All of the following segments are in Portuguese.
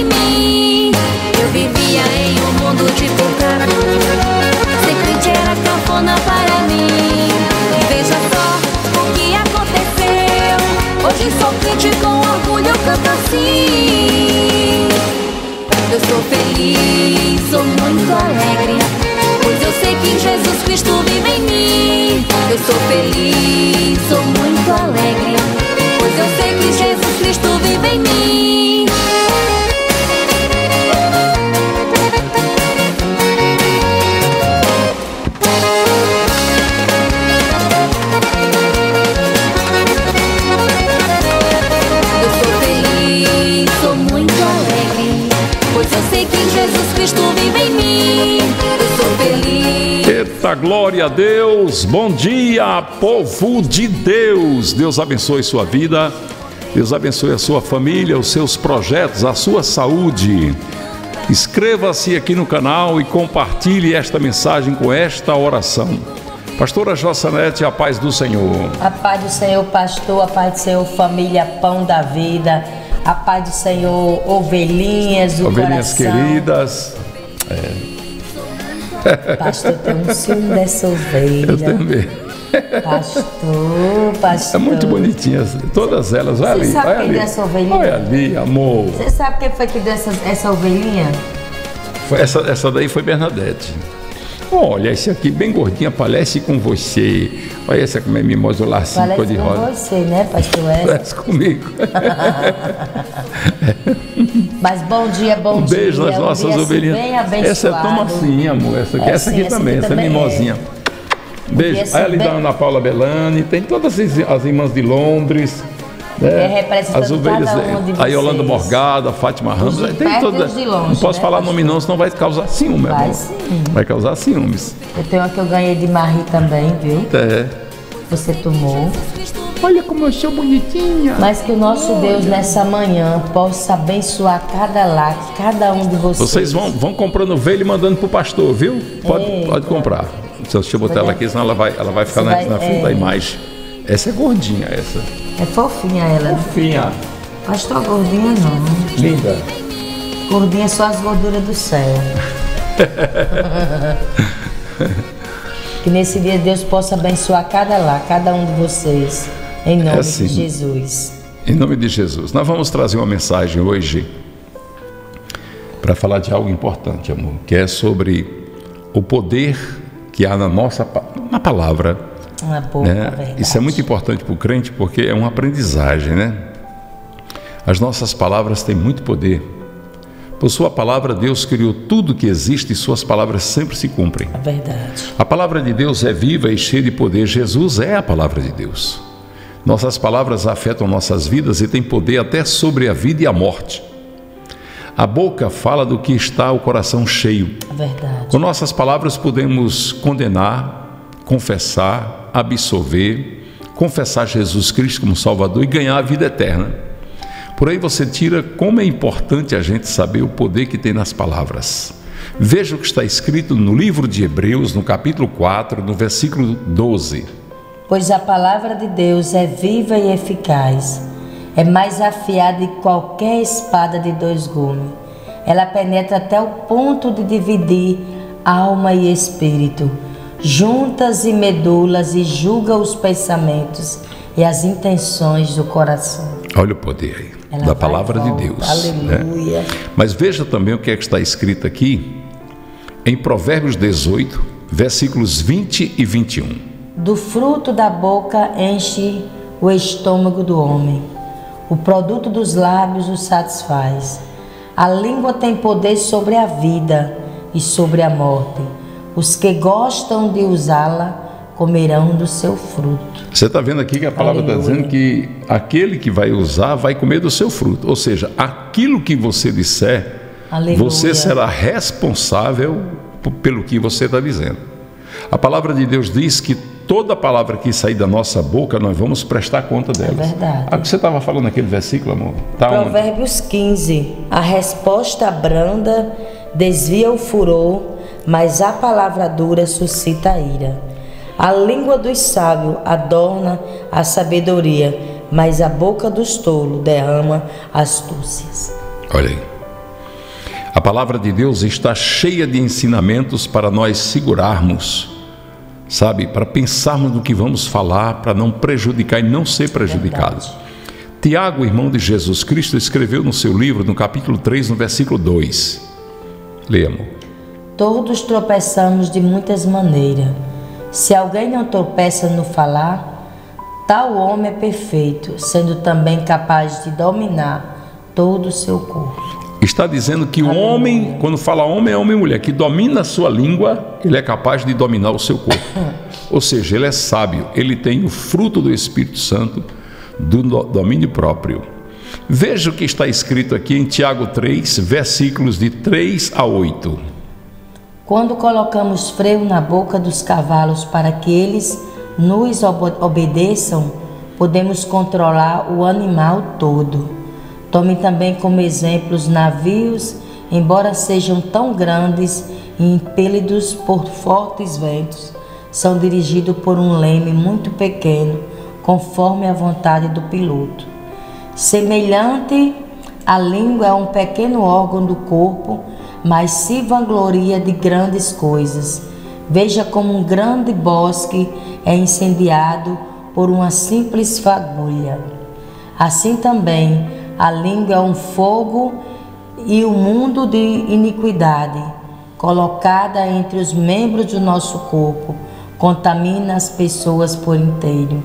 em mim. Eu vivia em um mundo de pecado, ser crente era cafona para mim. Veja só o que aconteceu, hoje sou crente com orgulho, eu canto assim. Eu sou feliz, sou muito alegre, pois eu sei que Jesus Cristo vive em mim. Eu sou feliz, sou muito alegre, pois eu sei que Jesus Cristo vive em mim. Eu sou feliz, sou muito alegre, pois eu sei que Jesus Cristo vive em mim. Eu sou feliz. Eita, glória a Deus! Bom dia, povo de Deus! Deus abençoe sua vida. Deus abençoe a sua família, os seus projetos, a sua saúde. Inscreva-se aqui no canal e compartilhe esta mensagem com esta oração. Pastora Josenete, a paz do Senhor. A paz do Senhor, pastor, a paz do Senhor, família, pão da vida. A paz do Senhor, ovelhinhas do coração. Ovelhinhas queridas. Pastor, tem um ciúme dessa ovelha. Eu também. Pastor, pastor. É muito bonitinha, todas elas. Você ali, sabe quem deu essa ovelhinha? Olha ali, amor. Você sabe quem foi que deu essa ovelhinha? Foi essa daí foi Bernadette. Olha, esse aqui bem gordinha, parece com você. Olha essa como é mimosa, o lacinho cor de rosa. Parece com você, né, pastor? Parece comigo. Mas bom dia, bom dia. Um beijo nas nossas ovelhinhas. Bem abençoado. Essa é toma assim, amor. Essa aqui também, essa mimosinha. É. Beijo. Aí ali da Ana Paula Belani, tem todas as irmãs de Londres, né? As ovelhas, a Yolanda Morgada, a Fátima Ramos, tem toda. Não posso falar nome não, senão vai causar ciúme. Vai causar ciúmes. Eu tenho uma que eu ganhei de Marie também, viu? É. Você tomou. Olha como eu sou bonitinha. Mas que o nosso Deus nessa manhã possa abençoar cada lar, cada um de vocês. Vocês vão comprando ovelha e mandando pro pastor, viu? Pode comprar. Deixa eu botar ela aqui, senão ela vai ficar na frente da imagem. Essa é gordinha, essa. É fofinha ela. Fofinha. Mas tô gordinha não. Linda. Gordinha só as gorduras do céu. Que nesse dia Deus possa abençoar cada lar, cada um de vocês. Em nome de Jesus. Em nome de Jesus. Nós vamos trazer uma mensagem hoje para falar de algo importante, amor, que é sobre o poder que há na palavra. Na boca, né? Isso é muito importante para o crente, porque é uma aprendizagem, né? As nossas palavras têm muito poder. Por sua palavra, Deus criou tudo que existe e suas palavras sempre se cumprem. É verdade. A palavra de Deus é viva e cheia de poder. Jesus é a palavra de Deus. Nossas palavras afetam nossas vidas e têm poder até sobre a vida e a morte. A boca fala do que está o coração cheio. Verdade. Com nossas palavras podemos condenar, confessar, absolver, confessar Jesus Cristo como Salvador e ganhar a vida eterna. Por aí você tira como é importante a gente saber o poder que tem nas palavras. Veja o que está escrito no livro de Hebreus, no capítulo 4, no versículo 12. Pois a palavra de Deus é viva e eficaz. É mais afiada que qualquer espada de dois gumes. Ela penetra até o ponto de dividir alma e espírito, juntas e medulas, e julga os pensamentos e as intenções do coração. Olha o poder aí da palavra de Deus. Aleluia. Né? Mas veja também o que é que está escrito aqui em Provérbios 18, versículos 20 e 21. Do fruto da boca enche o estômago do homem. O produto dos lábios o satisfaz. A língua tem poder sobre a vida e sobre a morte. Os que gostam de usá-la comerão do seu fruto. Você está vendo aqui que a palavra está dizendo que aquele que vai usar vai comer do seu fruto. Ou seja, aquilo que você disser, você será responsável pelo que você está dizendo. A palavra de Deus diz que toda palavra que sair da nossa boca, nós vamos prestar conta dela. É verdade. O que você estava falando naquele versículo, amor? Tá Provérbios 15. A resposta branda desvia o furor, mas a palavra dura suscita a ira. A língua dos sábios adorna a sabedoria, mas a boca dos tolos derrama astúcias. Olha aí. A palavra de Deus está cheia de ensinamentos para nós segurarmos, sabe, para pensarmos no que vamos falar, para não prejudicar e não ser prejudicados. Verdade. Tiago, irmão de Jesus Cristo, escreveu no seu livro, no capítulo 3, no versículo 2. Leamos. Todos tropeçamos de muitas maneiras. Se alguém não tropeça no falar, tal homem é perfeito, sendo também capaz de dominar todo o seu corpo. Está dizendo que o homem, quando fala homem e mulher, que domina a sua língua, ele é capaz de dominar o seu corpo. Ou seja, ele é sábio, ele tem o fruto do Espírito Santo, do domínio próprio. Veja o que está escrito aqui em Tiago 3, versículos de 3 a 8. Quando colocamos freio na boca dos cavalos para que eles nos obedeçam, podemos controlar o animal todo. Tome também como exemplo os navios, embora sejam tão grandes e impelidos por fortes ventos, são dirigidos por um leme muito pequeno, conforme a vontade do piloto. Semelhante à língua é um pequeno órgão do corpo, mas se vangloria de grandes coisas. Veja como um grande bosque é incendiado por uma simples fagulha. Assim também, a língua é um fogo e um mundo de iniquidade, colocada entre os membros do nosso corpo, contamina as pessoas por inteiro.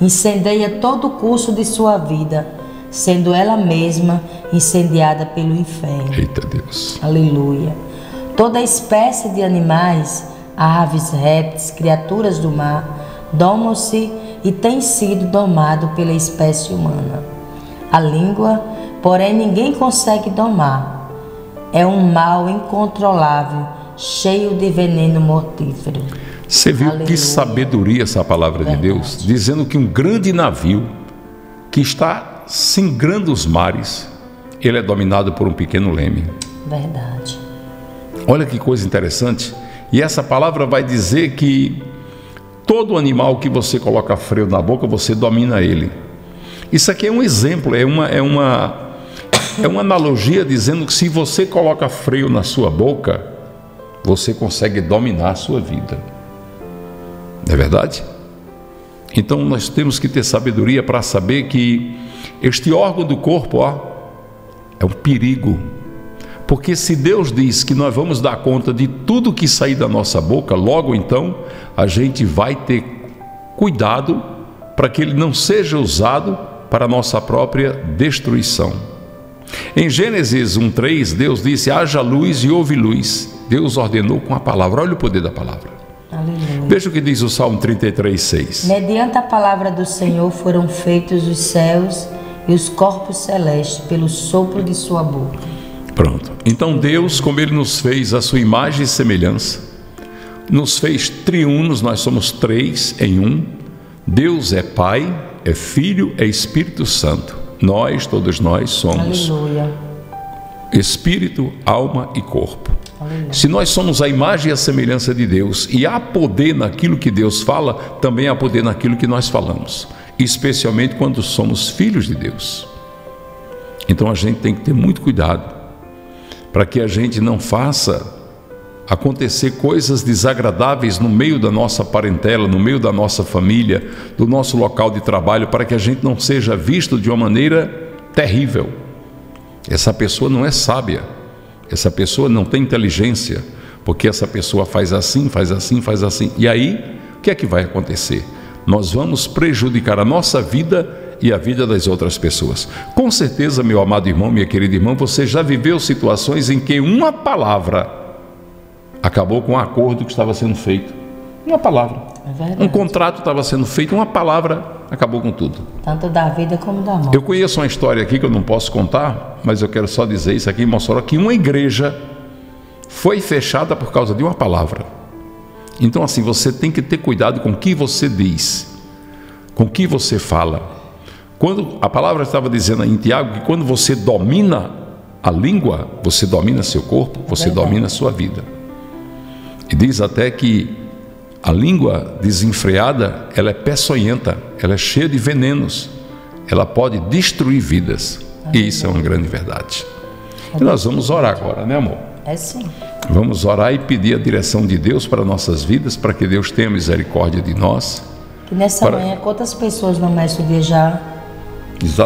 Incendeia todo o curso de sua vida, sendo ela mesma incendiada pelo inferno. Eita Deus! Aleluia! Toda espécie de animais, aves, répteis, criaturas do mar, domam-se e tem sido domado pela espécie humana. A língua, porém, ninguém consegue domar. É um mal incontrolável, cheio de veneno mortífero. Você viu que sabedoria essa palavra de Deus, dizendo que um grande navio que está singrando os mares, ele é dominado por um pequeno leme. Verdade. Olha que coisa interessante. E essa palavra vai dizer que todo animal que você coloca freio na boca, você domina ele. Isso aqui é um exemplo, é uma analogia dizendo que se você coloca freio na sua boca, você consegue dominar a sua vida. É verdade? Então nós temos que ter sabedoria para saber que este órgão do corpo, ó, é um perigo. Porque se Deus diz que nós vamos dar conta de tudo que sair da nossa boca, logo então a gente vai ter cuidado para que ele não seja usado para a nossa própria destruição. Em Gênesis 1:3, Deus disse: haja luz, e houve luz. Deus ordenou com a palavra. Olha o poder da palavra. Aleluia. Veja o que diz o Salmo 33:6. Mediante a palavra do Senhor foram feitos os céus e os corpos celestes pelo sopro de sua boca. Pronto. Então Deus, como Ele nos fez a sua imagem e semelhança, nos fez triunos, nós somos três em um. Deus é Pai, é Filho, é Espírito Santo. Nós, todos nós, somos Aleluia. Espírito, alma e corpo. Se nós somos a imagem e a semelhança de Deus, e há poder naquilo que Deus fala, também há poder naquilo que nós falamos, especialmente quando somos filhos de Deus. Então a gente tem que ter muito cuidado para que a gente não faça acontecer coisas desagradáveis no meio da nossa parentela, no meio da nossa família, do nosso local de trabalho, para que a gente não seja visto de uma maneira terrível. Essa pessoa não é sábia, essa pessoa não tem inteligência, porque essa pessoa faz assim, faz assim, faz assim. E aí, o que é que vai acontecer? Nós vamos prejudicar a nossa vida e a vida das outras pessoas. Com certeza, meu amado irmão, minha querida irmã, você já viveu situações em que uma palavra acabou com um acordo que estava sendo feito. Uma palavra. Um contrato estava sendo feito, uma palavra acabou com tudo. Tanto da vida como da morte. Eu conheço uma história aqui que eu não posso contar, mas eu quero só dizer isso aqui em Mossoró, que uma igreja foi fechada por causa de uma palavra. Então assim, você tem que ter cuidado com o que você diz, com o que você fala. Quando a palavra estava dizendo em Tiago que quando você domina a língua, você domina seu corpo, você domina a sua vida. E diz até que a língua desenfreada, ela é peçonhenta, ela é cheia de venenos, ela pode destruir vidas. E isso é uma grande verdade. E nós vamos orar agora, né, amor? É sim. Vamos orar e pedir a direção de Deus para nossas vidas, para que Deus tenha misericórdia de nós. E nessa manhã, quantas pessoas no nosso dia já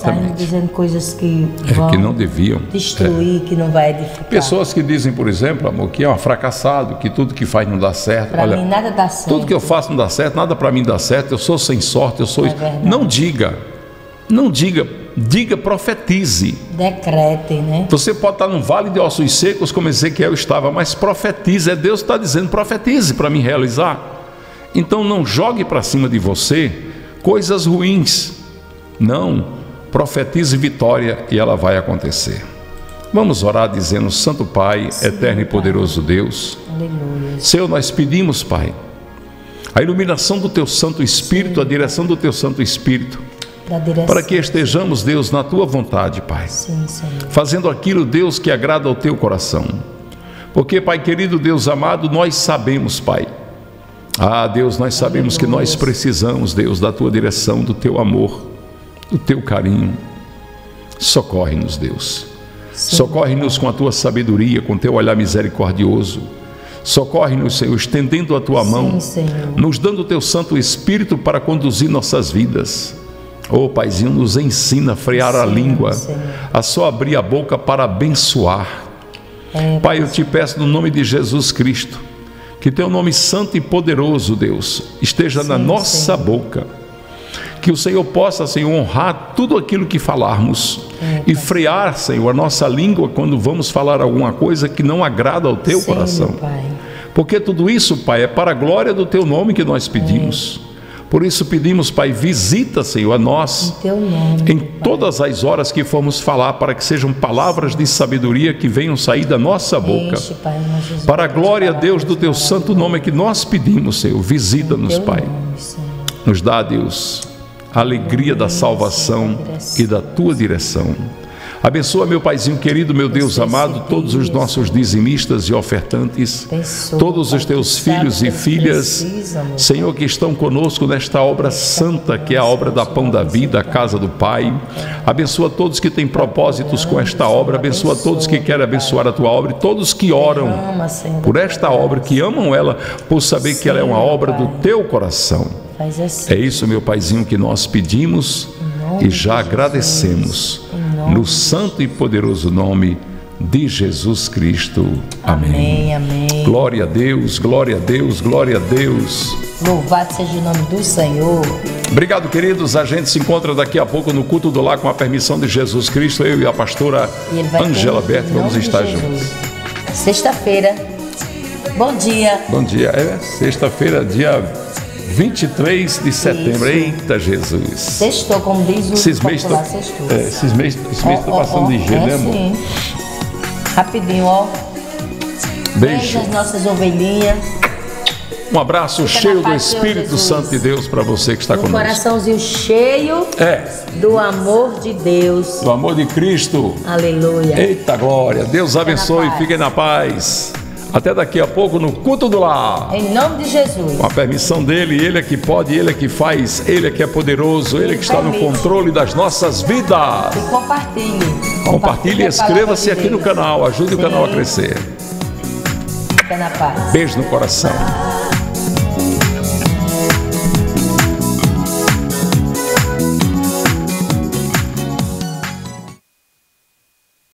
saem dizendo coisas que vão que não deviam destruir, que não vai edificar. Pessoas que dizem, por exemplo, amor, que é um fracassado, que tudo que faz não dá certo. Para mim nada dá certo. Tudo que eu faço não dá certo, nada para mim dá certo, eu sou sem sorte, eu sou... Não diga, não diga. Diga, profetize. Decrete, né? Você pode estar num vale de ossos secos, como Ezequiel estava, mas profetize. É Deus que está dizendo, profetize para me realizar. Então não jogue para cima de você coisas ruins. Não, profetize vitória e ela vai acontecer. Vamos orar dizendo, Santo Pai, sim, eterno e poderoso Deus. Aleluia. Senhor, nós pedimos, Pai, a iluminação do Teu Santo Espírito, sim, a direção do Teu Santo Espírito, para que estejamos, Deus, na Tua vontade, Pai. Sim, Senhor. Fazendo aquilo, Deus, que agrada ao Teu coração. Porque, Pai querido, Deus amado, nós sabemos, Pai. Ah, Deus, nós sabemos que nós precisamos, Deus, da Tua direção, do Teu amor, do Teu carinho. Socorre-nos, Deus. Socorre-nos com a Tua sabedoria, com o Teu olhar misericordioso. Socorre-nos, Senhor, estendendo a Tua mão, Senhor, nos dando o Teu Santo Espírito para conduzir nossas vidas. Oh, Paizinho, nos ensina a frear, Senhor, a língua, Senhor, a só abrir a boca para abençoar. Pai, eu te peço no nome de Jesus Cristo, que Teu nome santo e poderoso, Deus, esteja, sim, na nossa, Senhor, boca. Que o Senhor possa, Senhor, honrar tudo aquilo que falarmos e frear, Senhor, a nossa língua quando vamos falar alguma coisa que não agrada ao Teu, Senhor, coração. Pai. Porque tudo isso, Pai, é para a glória do Teu nome que nós pedimos. Por isso pedimos, Pai, visita, Senhor, a nós em Teu nome, em todas as horas que formos falar, para que sejam palavras de sabedoria que venham sair da nossa boca. Para a glória, Deus, do Teu santo nome que nós pedimos, Senhor. Visita-nos, Pai. Nos dá, Deus, a alegria da salvação e da Tua direção. Abençoa, meu Paizinho querido, meu Deus amado, todos os nossos dizimistas e ofertantes, todos os Teus filhos e filhas, Senhor, que estão conosco nesta obra santa, que é a obra da Pão da Vida, a Casa do Pai. Abençoa todos que têm propósitos com esta obra, abençoa todos que querem abençoar a Tua obra e todos que oram por esta obra, que amam ela, por saber que ela é uma obra do Teu coração. É isso, meu Paizinho, que nós pedimos e já agradecemos. No santo e poderoso nome de Jesus Cristo. Amém. Amém, amém. Glória a Deus, glória a Deus, glória a Deus. Louvado seja o nome do Senhor. Obrigado, queridos. A gente se encontra daqui a pouco no culto do lar, com a permissão de Jesus Cristo. Eu e a pastora Angela Berto vamos estar juntos. Sexta-feira. Bom dia. Bom dia. É sexta-feira, dia 23 de setembro, isso. Eita Jesus, sextou, como diz o popular, sextou. Esses meses estão passando de gelo, né, amor? Sim. Rapidinho, ó. Beijo as nossas ovelhinhas. Um abraço cheio do Espírito Santo de Deus para você que está conosco. Um coraçãozinho cheio do amor de Deus, do amor de Cristo. Aleluia. Eita glória, Deus abençoe, fiquem na paz. Até daqui a pouco no culto do lar. Em nome de Jesus. Com a permissão dele, Ele é que pode, Ele é que faz, Ele é que é poderoso, Ele é que está no controle das nossas vidas. E compartilhe e inscreva-se aqui no canal, ajude o canal a crescer. Fica na paz. Beijo no coração.